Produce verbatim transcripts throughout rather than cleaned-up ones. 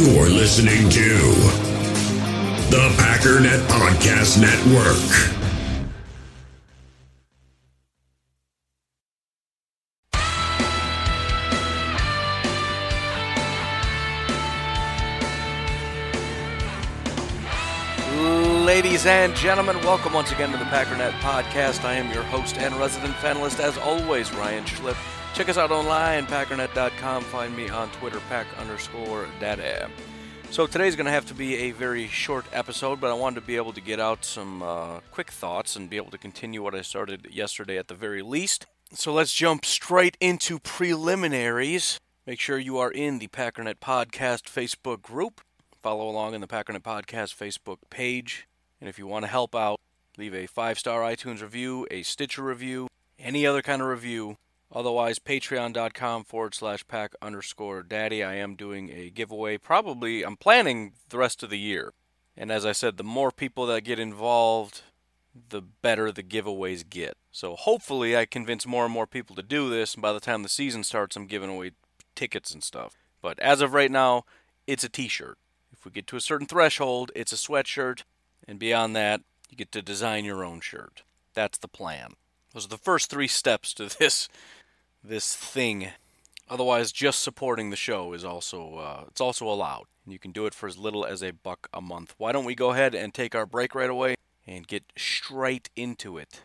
You're listening to the Packernet Podcast Network. Ladies and gentlemen, welcome once again to the Packernet Podcast. I am your host and resident panelist, as always, Ryan Schliff. Check us out online, packernet dot com. Find me on Twitter, pack underscore data. So today's going to have to be a very short episode, but I wanted to be able to get out some uh, quick thoughts and be able to continue what I started yesterday at the very least. So let's jump straight into preliminaries. Make sure you are in the Packernet Podcast Facebook group. Follow along in the Packernet Podcast Facebook page. And if you want to help out, leave a five-star iTunes review, a Stitcher review, any other kind of review. Otherwise, patreon.com forward slash pack underscore daddy. I am doing a giveaway. Probably, I'm planning the rest of the year. And as I said, the more people that get involved, the better the giveaways get. So hopefully I convince more and more people to do this. And by the time the season starts, I'm giving away tickets and stuff. But as of right now, it's a t-shirt. If we get to a certain threshold, it's a sweatshirt. And beyond that, you get to design your own shirt. That's the plan. Those are the first three steps to this this thing. Otherwise, just supporting the show is also uh, it's also allowed. And you can do it for as little as a buck a month. Why don't we go ahead and take our break right away and get straight into it.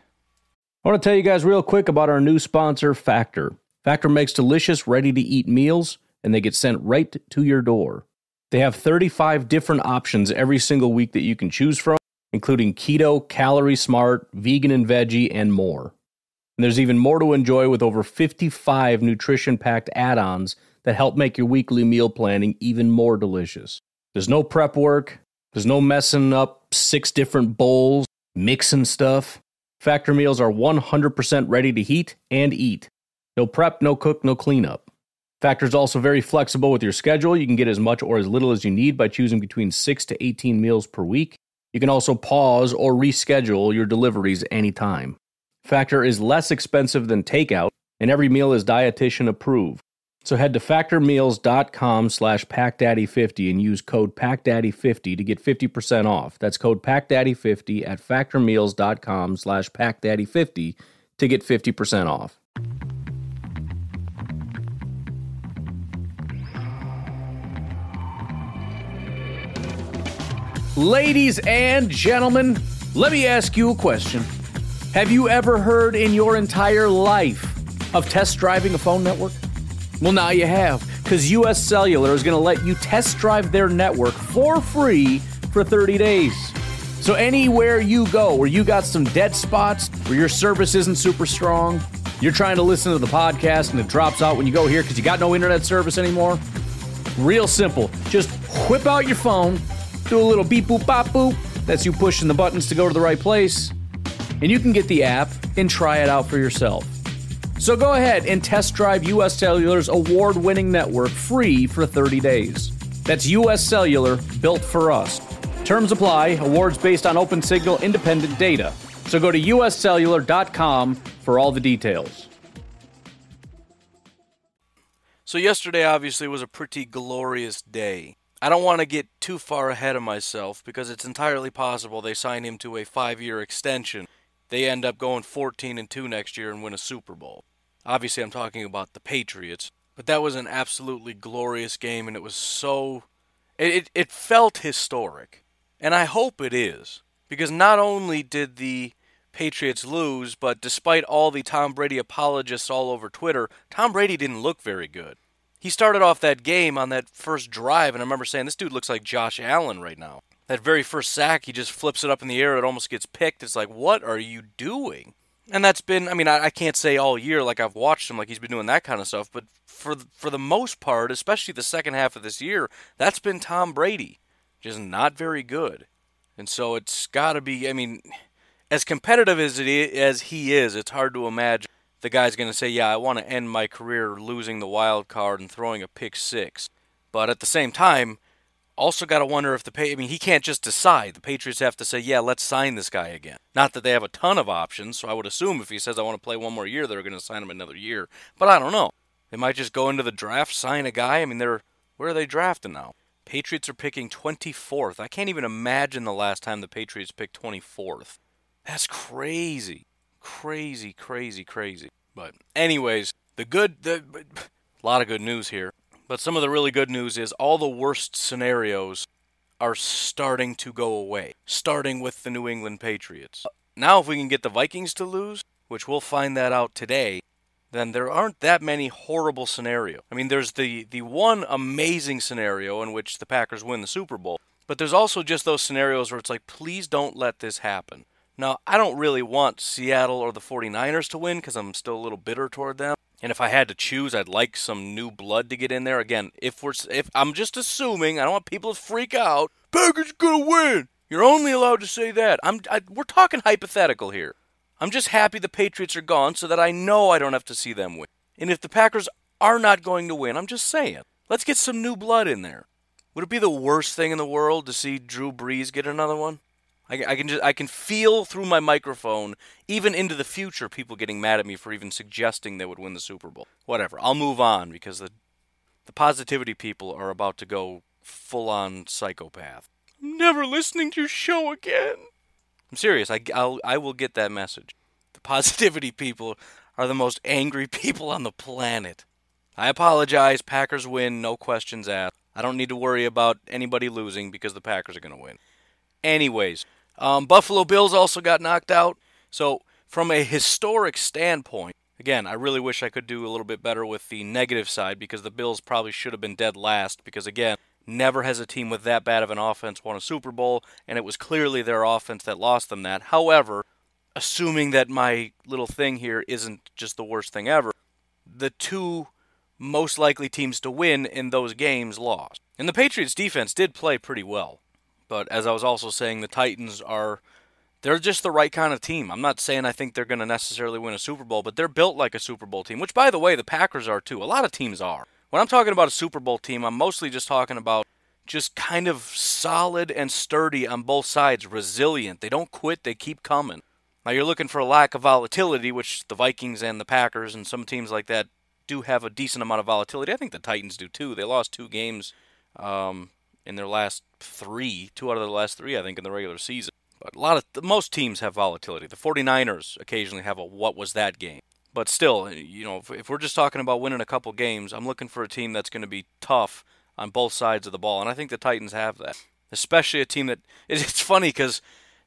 I want to tell you guys real quick about our new sponsor, Factor. Factor makes delicious, ready-to-eat meals, and they get sent right to your door. They have thirty-five different options every single week that you can choose from, including keto, calorie smart, vegan and veggie, and more. And there's even more to enjoy with over fifty-five nutrition-packed add-ons that help make your weekly meal planning even more delicious. There's no prep work. There's no messing up six different bowls, mixing stuff. Factor meals are one hundred percent ready to heat and eat. No prep, no cook, no cleanup. Factor is also very flexible with your schedule. You can get as much or as little as you need by choosing between six to eighteen meals per week. You can also pause or reschedule your deliveries anytime. Factor is less expensive than takeout, and every meal is dietitian approved. So head to factormeals.com slash packdaddy50 and use code packdaddy fifty to get fifty percent off. That's code packdaddy fifty at factormeals.com slash packdaddy50 to get fifty percent off. Ladies and gentlemen, let me ask you a question. Have you ever heard in your entire life of test driving a phone network? Well, now you have, because U S Cellular is going to let you test drive their network for free for thirty days. So anywhere you go where you got some dead spots, where your service isn't super strong, you're trying to listen to the podcast and it drops out when you go here because you got no internet service anymore. Real simple. Just whip out your phone. Do a little beep, boop, bop, boop. That's you pushing the buttons to go to the right place. And you can get the app and try it out for yourself. So go ahead and test drive U S Cellular's award-winning network free for thirty days. That's U S Cellular, built for us. Terms apply. Awards based on open signal independent data. So go to u s cellular dot com for all the details. So yesterday, obviously, was a pretty glorious day. I don't want to get too far ahead of myself because it's entirely possible they sign him to a five-year extension. They end up going fourteen and two next year and win a Super Bowl. Obviously, I'm talking about the Patriots, but that was an absolutely glorious game, and it was so... It, it felt historic, and I hope it is, because not only did the Patriots lose, but despite all the Tom Brady apologists all over Twitter, Tom Brady didn't look very good. He started off that game on that first drive, and I remember saying, this dude looks like Josh Allen right now. That very first sack, he just flips it up in the air, it almost gets picked. It's like, what are you doing? And that's been, I mean, I, I can't say all year, like I've watched him, like he's been doing that kind of stuff, but for the, for the most part, especially the second half of this year, that's been Tom Brady. Just not very good. And so it's got to be, I mean, as competitive as it is, as he is, it's hard to imagine the guy's going to say, yeah, I want to end my career losing the wild card and throwing a pick six. But at the same time, also got to wonder if the Patriots, I mean, he can't just decide. The Patriots have to say, yeah, let's sign this guy again. Not that they have a ton of options, so I would assume if he says, I want to play one more year, they're going to sign him another year. But I don't know. They might just go into the draft, sign a guy. I mean, they're where are they drafting now? Patriots are picking twenty-fourth. I can't even imagine the last time the Patriots picked twenty-fourth. That's crazy. Crazy, crazy, crazy. But anyways, the good, the, a lot of good news here. But some of the really good news is all the worst scenarios are starting to go away, starting with the New England Patriots. Now if we can get the Vikings to lose, which we'll find that out today, then there aren't that many horrible scenarios. I mean, there's the, the one amazing scenario in which the Packers win the Super Bowl, but there's also just those scenarios where it's like, please don't let this happen. Now, I don't really want Seattle or the forty-niners to win because I'm still a little bitter toward them. And if I had to choose, I'd like some new blood to get in there. Again, if we're, if I'm just assuming, I don't want people to freak out. Packers gonna win. You're only allowed to say that. I'm, I, we're talking hypothetical here. I'm just happy the Patriots are gone so that I know I don't have to see them win. And if the Packers are not going to win, I'm just saying, let's get some new blood in there. Would it be the worst thing in the world to see Drew Brees get another one? I, I can just, I can feel through my microphone, even into the future, people getting mad at me for even suggesting they would win the Super Bowl. Whatever, I'll move on because the the positivity people are about to go full-on psychopath. I'm never listening to your show again. I'm serious. I I'll, I will get that message. The positivity people are the most angry people on the planet. I apologize. Packers win, no questions asked. I don't need to worry about anybody losing because the Packers are going to win. Anyways, um, Buffalo Bills also got knocked out. So from a historic standpoint, again, I really wish I could do a little bit better with the negative side because the Bills probably should have been dead last because, again, never has a team with that bad of an offense won a Super Bowl, and it was clearly their offense that lost them that. However, assuming that my little thing here isn't just the worst thing ever, the two most likely teams to win in those games lost. And the Patriots' defense did play pretty well. But as I was also saying, the Titans are, they're just the right kind of team. I'm not saying I think they're going to necessarily win a Super Bowl, but they're built like a Super Bowl team, which, by the way, the Packers are too. A lot of teams are. When I'm talking about a Super Bowl team, I'm mostly just talking about just kind of solid and sturdy on both sides, resilient. They don't quit. They keep coming. Now, you're looking for a lack of volatility, which the Vikings and the Packers and some teams like that do have a decent amount of volatility. I think the Titans do, too. They lost two games, um... in their last three, two out of their last three, I think, in the regular season. But a lot of, th most teams have volatility. The forty-niners occasionally have a what was that game. But still, you know, if, if we're just talking about winning a couple games, I'm looking for a team that's going to be tough on both sides of the ball. And I think the Titans have that. Especially a team that, it, it's funny because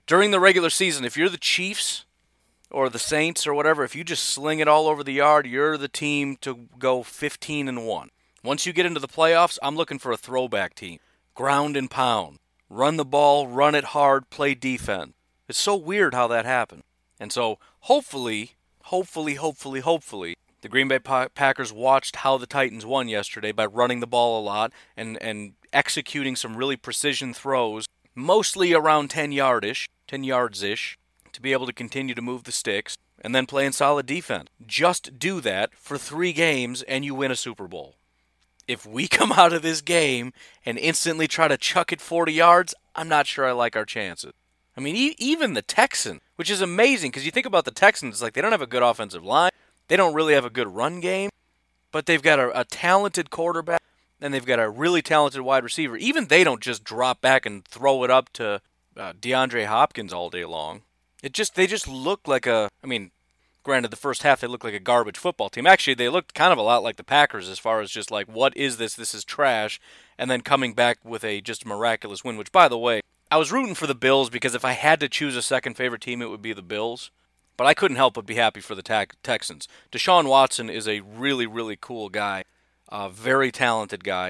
during the regular season, if you're the Chiefs or the Saints or whatever, if you just sling it all over the yard, you're the team to go fifteen and one. Once you get into the playoffs, I'm looking for a throwback team. Ground and pound. Run the ball, run it hard, play defense. It's so weird how that happened. And so hopefully, hopefully, hopefully, hopefully, the Green Bay Packers watched how the Titans won yesterday by running the ball a lot and, and executing some really precision throws, mostly around ten-yard-ish, ten yards-ish, to be able to continue to move the sticks and then playing solid defense. Just do that for three games and you win a Super Bowl. If we come out of this game and instantly try to chuck it forty yards, I'm not sure I like our chances. I mean, e even the Texans, which is amazing because you think about the Texans, it's like they don't have a good offensive line. They don't really have a good run game, but they've got a, a talented quarterback and they've got a really talented wide receiver. Even they don't just drop back and throw it up to uh, DeAndre Hopkins all day long. It just They just look like a, I mean, granted, the first half, they looked like a garbage football team. Actually, they looked kind of a lot like the Packers as far as just like, what is this? This is trash. And then coming back with a just miraculous win, which, by the way, I was rooting for the Bills because if I had to choose a second favorite team, it would be the Bills. But I couldn't help but be happy for the Texans. Deshaun Watson is a really, really cool guy, a very talented guy.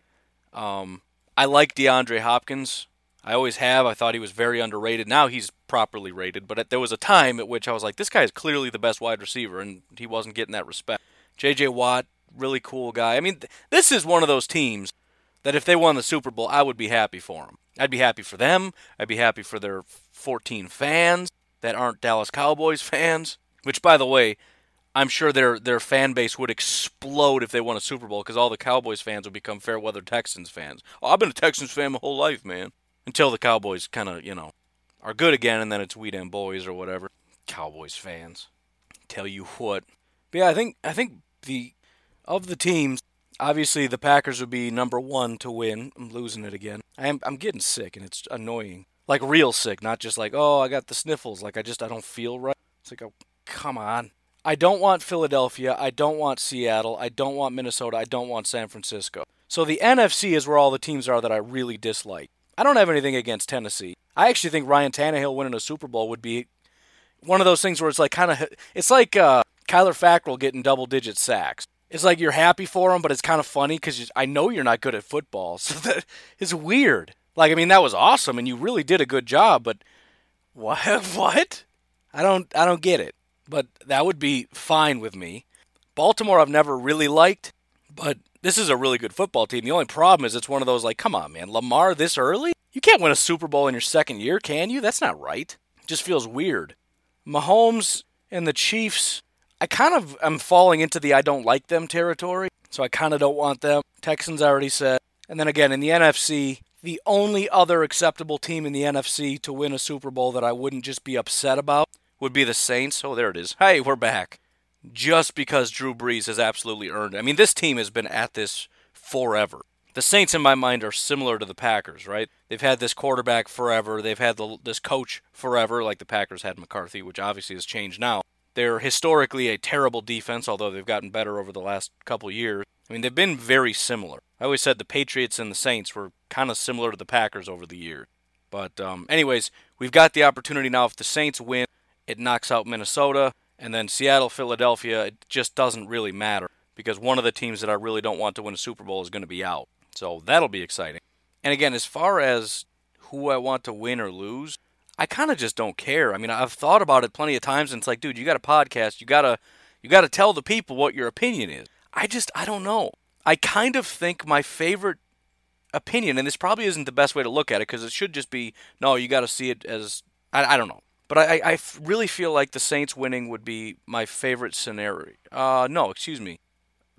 Um, I like DeAndre Hopkins. I always have. I thought he was very underrated. Now he's properly rated, but there was a time at which I was like, this guy is clearly the best wide receiver, and he wasn't getting that respect. J J Watt, really cool guy. I mean, th this is one of those teams that if they won the Super Bowl, I would be happy for them. I'd be happy for them. I'd be happy for their fourteen fans that aren't Dallas Cowboys fans, which, by the way, I'm sure their, their fan base would explode if they won a Super Bowl because all the Cowboys fans would become fair-weather Texans fans. Oh, I've been a Texans fan my whole life, man. Until the Cowboys kind of, you know, are good again, and then it's we damn boys or whatever. Cowboys fans, tell you what. But yeah, I think I think the of the teams, Obviously, the Packers would be number one to win. I'm losing it again. I am, I'm getting sick, and it's annoying. Like, real sick, not just like, oh, I got the sniffles. Like, I just, I don't feel right. It's like, oh, come on. I don't want Philadelphia. I don't want Seattle. I don't want Minnesota. I don't want San Francisco. So the N F C is where all the teams are that I really dislike. I don't have anything against Tennessee. I actually think Ryan Tannehill winning a Super Bowl would be one of those things where it's like kind of, it's like uh, Kyler Fackrell getting double-digit sacks. It's like you're happy for him, but it's kind of funny because I know you're not good at football. So that is weird. Like, I mean, that was awesome, and you really did a good job, but what? What? I don't, I don't get it. But that would be fine with me. Baltimore I've never really liked, but this is a really good football team. The only problem is it's one of those, like, come on, man, Lamar this early? You can't win a Super Bowl in your second year, can you? That's not right. It just feels weird. Mahomes and the Chiefs, I kind of am falling into the I don't like them territory, so I kind of don't want them. Texans I already said. And then again, in the N F C, the only other acceptable team in the N F C to win a Super Bowl that I wouldn't just be upset about would be the Saints. Oh, there it is. Hey, we're back. Just because Drew Brees has absolutely earned it. I mean, this team has been at this forever. The Saints, in my mind, are similar to the Packers, right? They've had this quarterback forever. They've had the, this coach forever, like the Packers had McCarthy, which obviously has changed now. They're historically a terrible defense, although they've gotten better over the last couple years. I mean, they've been very similar. I always said the Patriots and the Saints were kind of similar to the Packers over the years. But um, anyways, we've got the opportunity now. If the Saints win, it knocks out Minnesota, and then Seattle, Philadelphia, it just doesn't really matter because one of the teams that I really don't want to win a Super Bowl is going to be out. So that'll be exciting. And again, as far as who I want to win or lose, I kind of just don't care. I mean, I've thought about it plenty of times, and it's like, dude, you got a podcast. You got to you got to tell the people what your opinion is. I just, I don't know. I kind of think my favorite opinion, and this probably isn't the best way to look at it because it should just be, no, you got to see it as, I, I don't know. But I, I really feel like the Saints winning would be my favorite scenario. Uh, no, excuse me.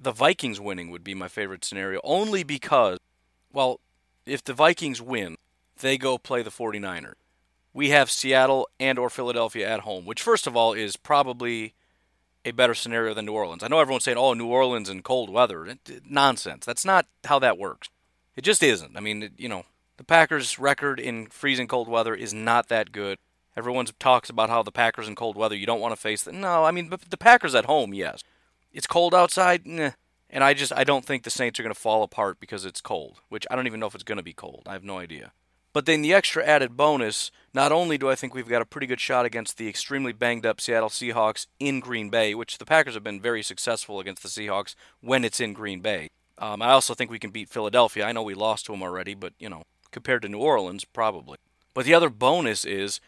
The Vikings winning would be my favorite scenario only because, well, if the Vikings win, they go play the forty-niners. We have Seattle and or Philadelphia at home, which, first of all, is probably a better scenario than New Orleans. I know everyone's saying, oh, New Orleans in cold weather. Nonsense. That's not how that works. It just isn't. I mean, it, you know, the Packers' record in freezing cold weather is not that good. Everyone talks about how the Packers in cold weather, you don't want to face them. No, I mean, but the Packers at home, yes. It's cold outside, nah. And I just, I don't think the Saints are going to fall apart because it's cold, which I don't even know if it's going to be cold. I have no idea. But then the extra added bonus, not only do I think we've got a pretty good shot against the extremely banged-up Seattle Seahawks in Green Bay, which the Packers have been very successful against the Seahawks when it's in Green Bay. Um, I also think we can beat Philadelphia. I know we lost to them already, but, you know, compared to New Orleans, probably. But the other bonus is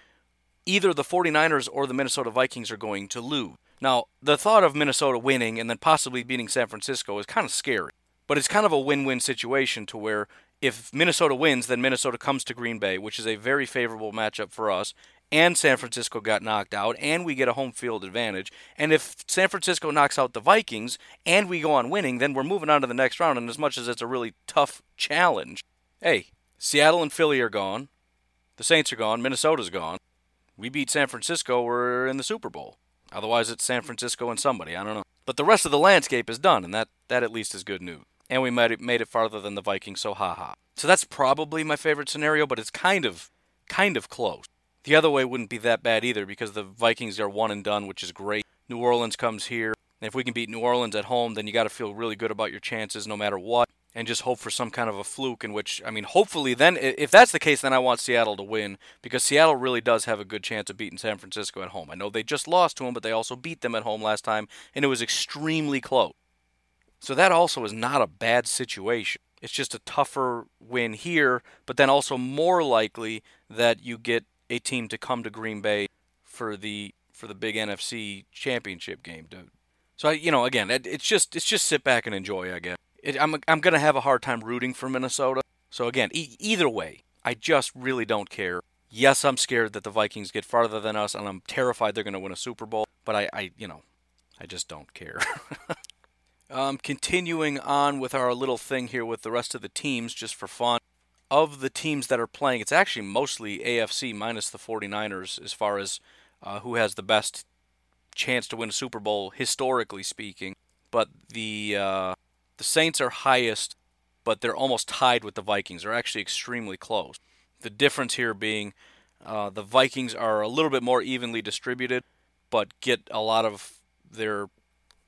either the forty-niners or the Minnesota Vikings are going to lose. Now, the thought of Minnesota winning and then possibly beating San Francisco is kind of scary. But it's kind of a win-win situation to where if Minnesota wins, then Minnesota comes to Green Bay, which is a very favorable matchup for us, and San Francisco got knocked out, and we get a home field advantage. And if San Francisco knocks out the Vikings, and we go on winning, then we're moving on to the next round, and as much as it's a really tough challenge, hey, Seattle and Philly are gone, the Saints are gone, Minnesota's gone, we beat San Francisco, we're in the Super Bowl. Otherwise, it's San Francisco and somebody, I don't know. But the rest of the landscape is done, and that, that at least is good news. And we might have made it farther than the Vikings, so ha-ha. So that's probably my favorite scenario, but it's kind of, kind of close. The other way wouldn't be that bad either, because the Vikings are one and done, which is great. New Orleans comes here, and if we can beat New Orleans at home, then you got to feel really good about your chances no matter what, and just hope for some kind of a fluke in which, I mean, hopefully then, if that's the case, then I want Seattle to win, because Seattle really does have a good chance of beating San Francisco at home. I know they just lost to them, but they also beat them at home last time, and it was extremely close. So that also is not a bad situation. It's just a tougher win here, but then also more likely that you get a team to come to Green Bay for the for the big N F C Championship game, dude. So you know, again, it, it's just it's just sit back and enjoy, I guess. It, I'm I'm gonna have a hard time rooting for Minnesota. So again, e either way, I just really don't care. Yes, I'm scared that the Vikings get farther than us, and I'm terrified they're gonna win a Super Bowl. But I, I you know, I just don't care. Um, continuing on with our little thing here with the rest of the teams, just for fun. Of the teams that are playing, it's actually mostly A F C minus the forty-niners as far as uh, who has the best chance to win a Super Bowl, historically speaking. But the uh, The Saints are highest, but they're almost tied with the Vikings. They're actually extremely close. The difference here being uh, the Vikings are a little bit more evenly distributed, but get a lot of their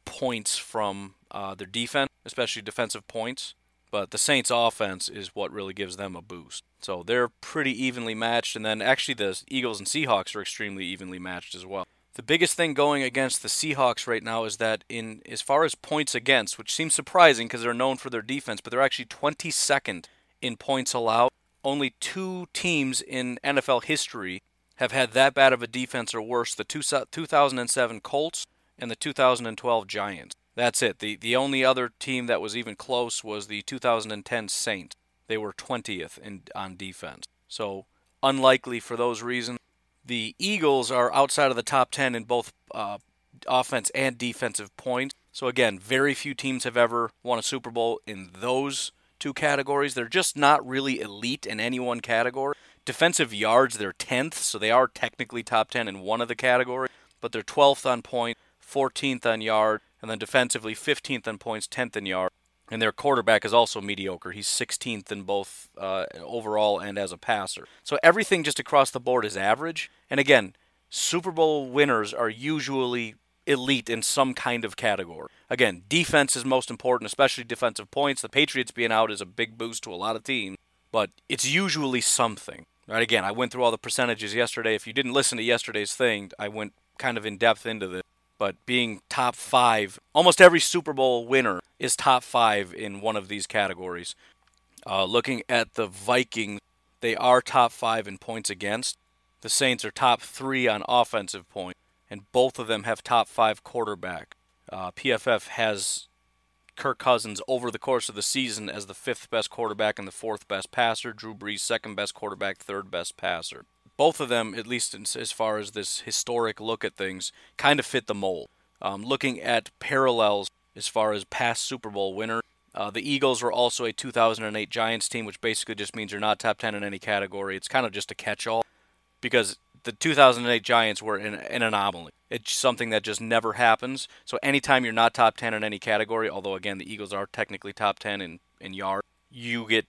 points from uh, their defense, especially defensive points. But the Saints' offense is what really gives them a boost. So they're pretty evenly matched. And then actually the Eagles and Seahawks are extremely evenly matched as well. The biggest thing going against the Seahawks right now is that in as far as points against, which seems surprising because they're known for their defense, but they're actually twenty-second in points allowed. Only two teams in N F L history have had that bad of a defense or worse, the two thousand seven Colts and the two thousand twelve Giants. That's it. The the only other team that was even close was the two thousand ten Saints. They were twentieth in on defense. So unlikely for those reasons. The Eagles are outside of the top ten in both uh, offense and defensive points. So again, very few teams have ever won a Super Bowl in those two categories. They're just not really elite in any one category. Defensive yards, they're tenth, so they are technically top ten in one of the categories, but they're twelfth on point, fourteenth on yard, and then defensively fifteenth in points, tenth in yards. And their quarterback is also mediocre. He's sixteenth in both uh, overall and as a passer. So everything just across the board is average. And again, Super Bowl winners are usually elite in some kind of category. Again, defense is most important, especially defensive points. The Patriots being out is a big boost to a lot of teams, but it's usually something. Right? Again, I went through all the percentages yesterday. If you didn't listen to yesterday's thing, I went kind of in depth into this. But being top five, almost every Super Bowl winner is top five in one of these categories. Uh, looking at the Vikings, they are top five in points against. The Saints are top three on offensive points, and both of them have top five quarterback. Uh, P F F has Kirk Cousins over the course of the season as the fifth best quarterback and the fourth best passer. Drew Brees, second best quarterback, third best passer. Both of them, at least as far as this historic look at things, kind of fit the mold. Um, looking at parallels as far as past Super Bowl winners, uh, the Eagles were also a two thousand eight Giants team, which basically just means you're not top ten in any category. It's kind of just a catch-all because the two thousand eight Giants were an, an anomaly. It's something that just never happens. So anytime you're not top ten in any category, although, again, the Eagles are technically top ten in, in yards, you get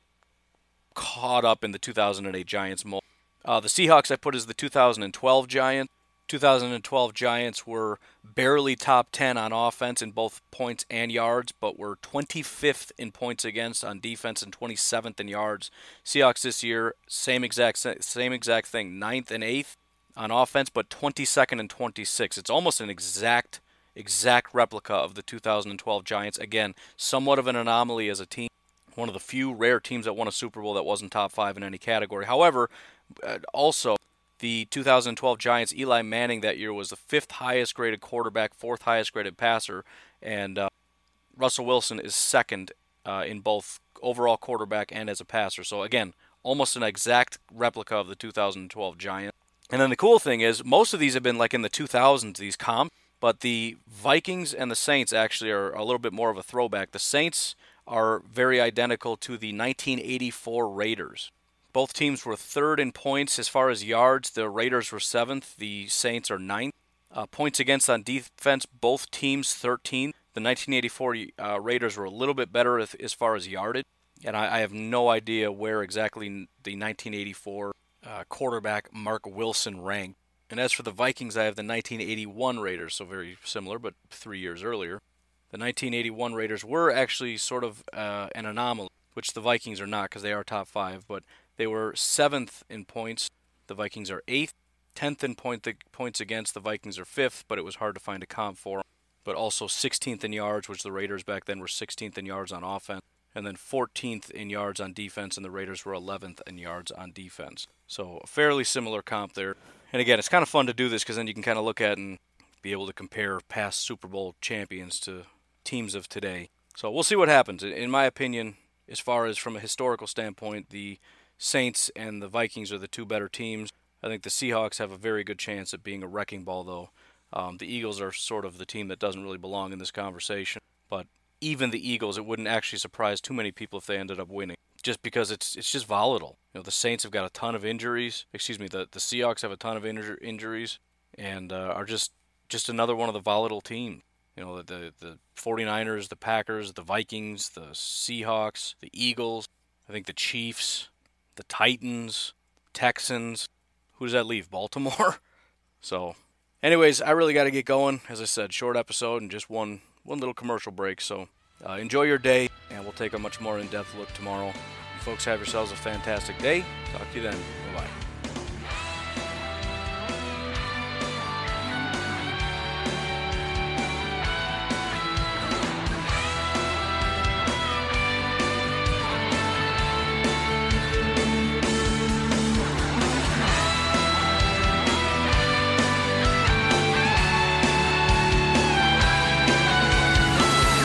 caught up in the two thousand eight Giants mold. Uh, the Seahawks I put as the two thousand twelve Giants. two thousand twelve Giants were barely top ten on offense in both points and yards, but were twenty-fifth in points against on defense and twenty-seventh in yards. Seahawks this year, same exact same exact thing, ninth and eighth on offense, but twenty-second and twenty-sixth. It's almost an exact exact replica of the two thousand twelve Giants. Again, somewhat of an anomaly as a team. One of the few rare teams that won a Super Bowl that wasn't top five in any category. However, also, the two thousand twelve Giants, Eli Manning that year was the fifth highest graded quarterback, fourth highest graded passer, and uh, Russell Wilson is second uh, in both overall quarterback and as a passer. So again, almost an exact replica of the two thousand twelve Giants. And then the cool thing is, most of these have been like in the two thousands, these comps, but the Vikings and the Saints actually are a little bit more of a throwback. The Saints are very identical to the nineteen eighty-four Raiders. Both teams were third in points as far as yards. The Raiders were seventh. The Saints are ninth. Uh, points against on defense, both teams thirteenth. The nineteen eighty-four uh, Raiders were a little bit better as, as far as yardage. And I, I have no idea where exactly the nineteen eighty-four uh, quarterback Mark Wilson ranked. And as for the Vikings, I have the nineteen eighty-one Raiders, so very similar, but three years earlier. The nineteen eighty-one Raiders were actually sort of uh, an anomaly, which the Vikings are not because they are top five, but they were seventh in points. The Vikings are eighth. tenth in point the points against. The Vikings are fifth, but it was hard to find a comp for them. But also sixteenth in yards, which the Raiders back then were sixteenth in yards on offense. And then fourteenth in yards on defense, and the Raiders were eleventh in yards on defense. So a fairly similar comp there. And again, it's kind of fun to do this because then you can kind of look at and be able to compare past Super Bowl champions to teams of today. So we'll see what happens. In my opinion, as far as from a historical standpoint, the Saints and the Vikings are the two better teams. I think the Seahawks have a very good chance at being a wrecking ball, though. Um, the Eagles are sort of the team that doesn't really belong in this conversation. But even the Eagles, it wouldn't actually surprise too many people if they ended up winning, just because it's it's just volatile. You know, the Saints have got a ton of injuries. Excuse me, the, the Seahawks have a ton of injur- injuries and uh, are just, just another one of the volatile teams. You know, the, the forty-niners, the Packers, the Vikings, the Seahawks, the Eagles, I think the Chiefs, the Titans, Texans. Who does that leave? Baltimore? So, anyways, I really got to get going. As I said, short episode and just one, one little commercial break. So, uh, enjoy your day, and we'll take a much more in-depth look tomorrow. You folks, have yourselves a fantastic day. Talk to you then. Bye-bye.